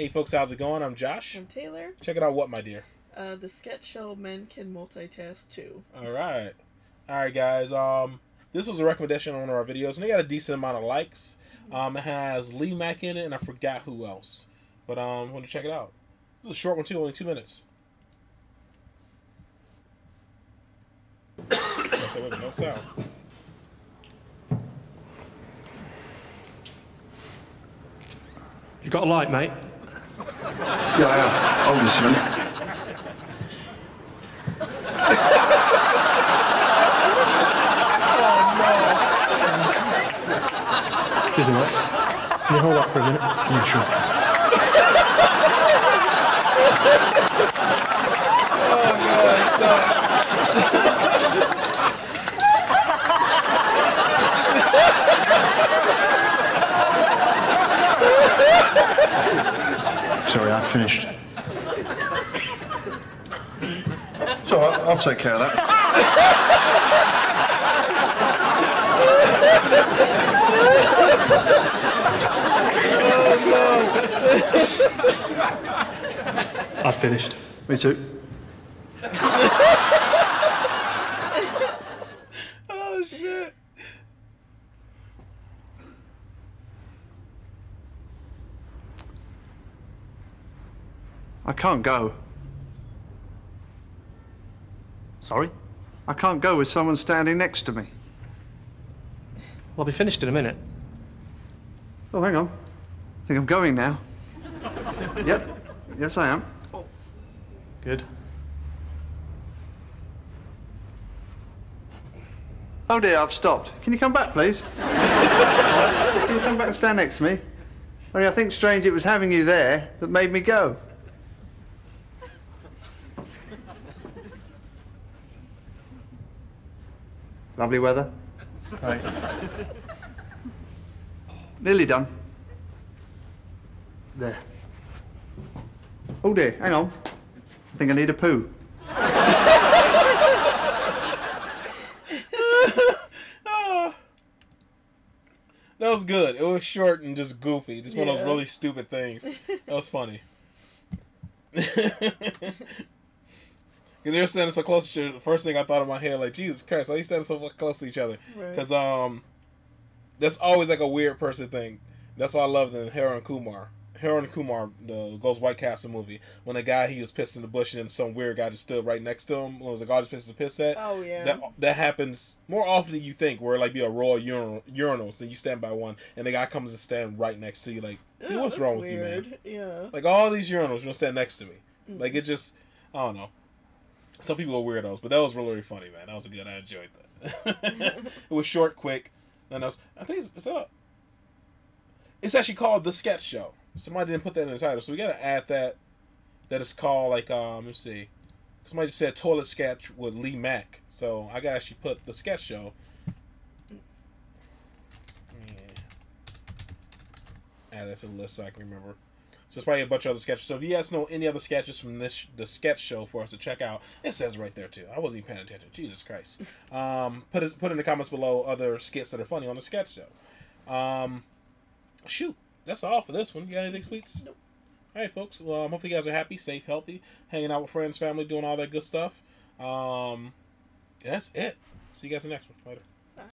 Hey folks, how's it going? I'm Josh. I'm Taylor. Check it out, what, my dear? The Sketch Show, Men Can Multitask Too. All right, guys. This was a recommendation on one of our videos, and they got a decent amount of likes. It has Lee Mack in it, and I forgot who else. But I want to check it out. This is a short one too, only 2 minutes. No sound. You got a light, mate? Yeah, I have. Oh, no. Excuse me, mate. Can you hold up for a minute? Yeah, sure. Oh, God. Sorry, I finished. It's all right, I'll take care of that. Oh, no. I finished. Me too. Oh, shit. I can't go. Sorry? I can't go with someone standing next to me. I'll be finished in a minute. Oh, hang on. I think I'm going now. Yep. Yes, I am. Oh. Good. Oh dear, I've stopped. Can you come back, please? Can you come back and stand next to me? Only I think strange it was having you there that made me go. Lovely weather. Right. Nearly done. There. Oh dear, hang on. I think I need a poo. Oh. That was good. It was short and just goofy. Just one of those really stupid things. That was funny. Because they were standing so close to each other, the first thing I thought in my head, like, Jesus Christ, why are you standing so close to each other? Because that's always like a weird person thing. That's why I love the Heron Kumar. Heron Kumar, the Ghost White Castle movie, when a guy, he was pissed in the bush and then some weird guy just stood right next to him. It was like, oh, I just pissed the piss at. Oh, yeah. That happens more often than you think, where it like be a royal urinal, so you stand by one, and the guy comes and stand right next to you, like, dude, what's wrong with you, man? Yeah. Like, all these urinals, you don't stand next to me. Like, it just, I don't know. Some people are weirdos, but that was really, really funny, man. That was good. I enjoyed that. It was short, quick. And I think it's actually called The Sketch Show. Somebody didn't put that in the title, so we gotta add that. That is called, like, let's see. Somebody just said Toilet Sketch with Lee Mack, so I gotta actually put The Sketch Show. Yeah. Add that to the list so I can remember. So it's probably a bunch of other sketches. So if you guys know any other sketches from the Sketch Show for us to check out, it says right there too. I wasn't even paying attention. Jesus Christ. Put in the comments below other skits that are funny on the Sketch Show. Shoot, that's all for this one. You got anything, Sweets? Nope. All right, folks. Well, hopefully you guys are happy, safe, healthy, hanging out with friends, family, doing all that good stuff. And that's it. See you guys in the next one. Later.